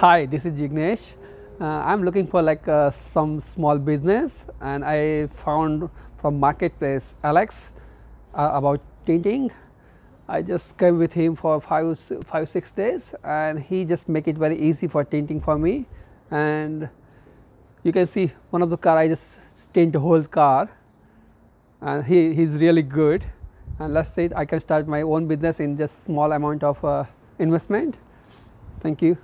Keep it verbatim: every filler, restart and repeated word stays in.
Hi, this is Jignesh. Uh, I'm looking for like uh, some small business, and I found from Marketplace Alex uh, about tinting. I just came with him for five, five, six days, and he just make it very easy for tinting for me. And you can see one of the car, I just tint the whole car, and he he's really good. And let's say I can start my own business in just small amount of uh, investment. Thank you.